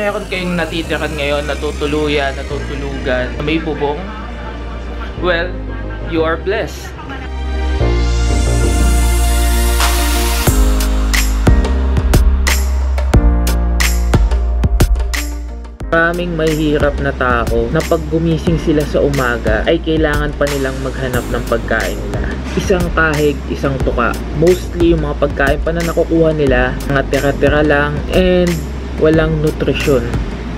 meron kayong natitiran ngayon, natutuluyan, natutulugan, may bubong, well, you are blessed. Maraming mahihirap na tao na pag gumising sila sa umaga ay kailangan pa nilang maghanap ng pagkain nila. Isang kahig, isang tuka. Mostly yung mga pagkain pa na nakukuha nila, mga tira-tira lang and walang nutrisyon.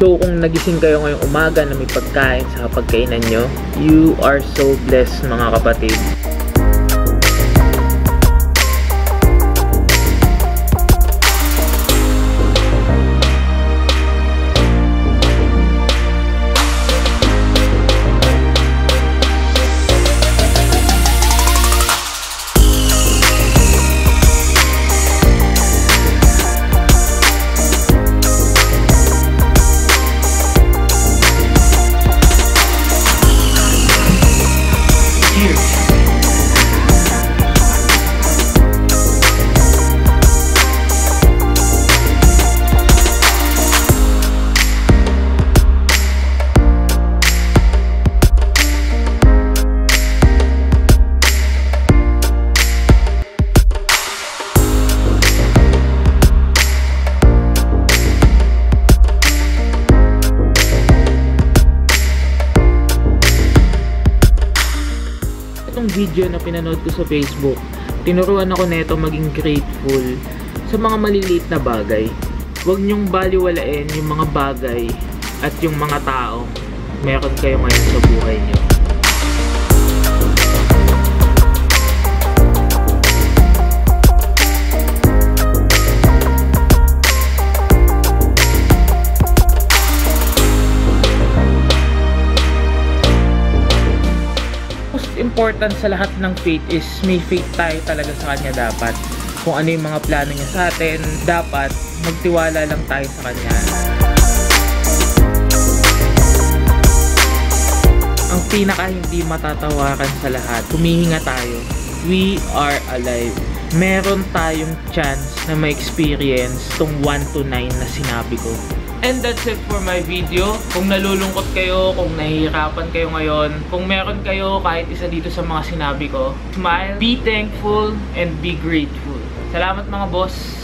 So kung nagising kayo ngayong umaga na may pagkain sa pagkainan nyo, you are so blessed mga kapatid. Video na pinanood ko sa Facebook, tinuruan ako neto maging grateful sa mga maliliit na bagay. Huwag niyong baliwalain yung mga bagay at yung mga taong meron kayo ngayon sa buhay niyo. Important sa lahat ng faith is may faith tayo talaga sa Kanya dapat. Kung ano yung mga plano niya sa atin, dapat magtiwala lang tayo sa Kanya. Ang pinaka hindi matatawaran sa lahat, humihinga tayo. We are alive. Meron tayong chance na ma-experience tong 1 to 9 na sinabi ko. And that's it for my video. Kung nalulungkot kayo, kung nahihirapan kayo ngayon, kung meron kayo kahit isa dito sa mga sinabi ko, smile, be thankful, and be grateful. Salamat mga boss!